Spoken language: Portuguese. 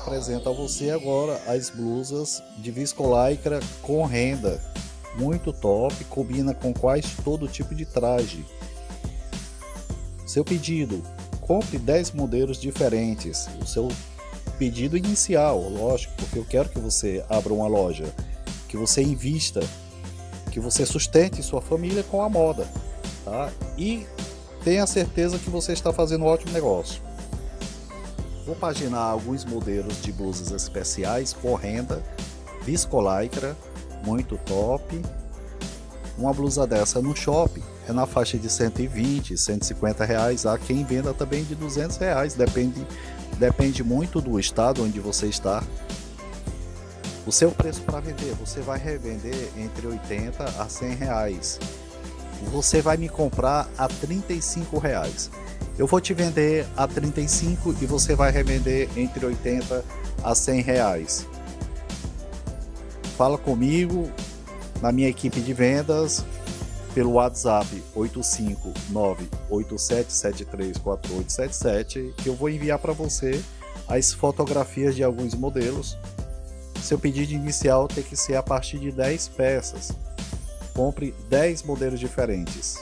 apresento a você agora as blusas de Viscolycra com renda, muito top, combina com quase todo tipo de traje. Seu pedido, compre 10 modelos diferentes, o seu pedido inicial, lógico, porque eu quero que você abra uma loja, que você invista, que você sustente sua família com a moda, tá? E tenha certeza que você está fazendo um ótimo negócio. Vou paginar alguns modelos de blusas especiais com renda, Viscolycra, muito top. Uma blusa dessa no shopping é na faixa de 120, 150 reais. Há quem venda também de 200 reais, depende muito do estado onde você está. O seu preço para vender, você vai revender entre 80 a 100 reais. Você vai me comprar a 35 reais. Eu vou te vender a 35 e você vai revender entre 80 a 100 reais. Fala comigo na minha equipe de vendas pelo WhatsApp 85987734877, que eu vou enviar para você as fotografias de alguns modelos. Seu pedido inicial tem que ser a partir de 10 peças. Compre 10 modelos diferentes.